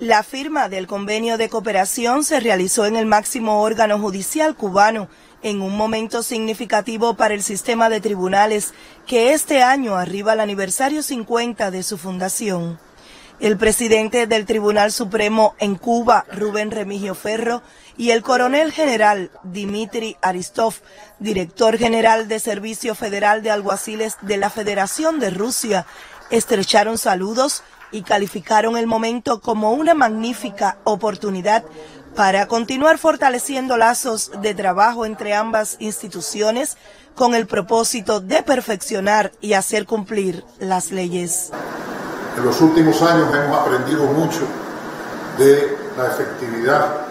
La firma del convenio de cooperación se realizó en el máximo órgano judicial cubano, en un momento significativo para el sistema de tribunales que este año arriba al aniversario 50 de su fundación. El presidente del Tribunal Supremo en Cuba, Rubén Remigio Ferro, y el coronel general Dmitry Aristov, director general de Servicio Federal de Alguaciles de la Federación de Rusia, estrecharon saludos y calificaron el momento como una magnífica oportunidad para continuar fortaleciendo lazos de trabajo entre ambas instituciones con el propósito de perfeccionar y hacer cumplir las leyes. En los últimos años hemos aprendido mucho de la efectividad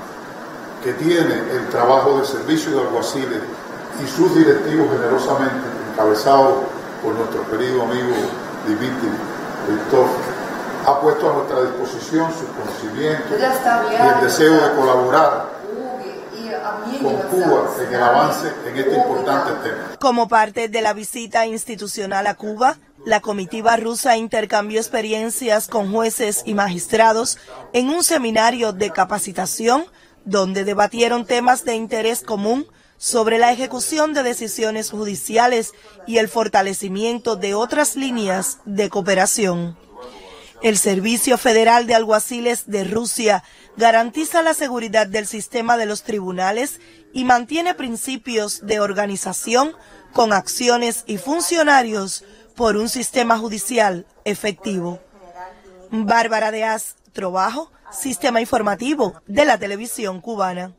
que tiene el trabajo de servicio de alguaciles y sus directivos generosamente encabezados por nuestro querido amigo Dmitry Aristov. Ha puesto a nuestra disposición su conocimiento y el deseo de colaborar con Cuba en el avance en este importante tema. Como parte de la visita institucional a Cuba, la comitiva rusa intercambió experiencias con jueces y magistrados en un seminario de capacitación donde debatieron temas de interés común sobre la ejecución de decisiones judiciales y el fortalecimiento de otras líneas de cooperación. El Servicio Federal de Alguaciles de Rusia garantiza la seguridad del sistema de los tribunales y mantiene principios de organización con acciones y funcionarios por un sistema judicial efectivo. Bárbara Díaz, Trabajo, Sistema Informativo de la Televisión Cubana.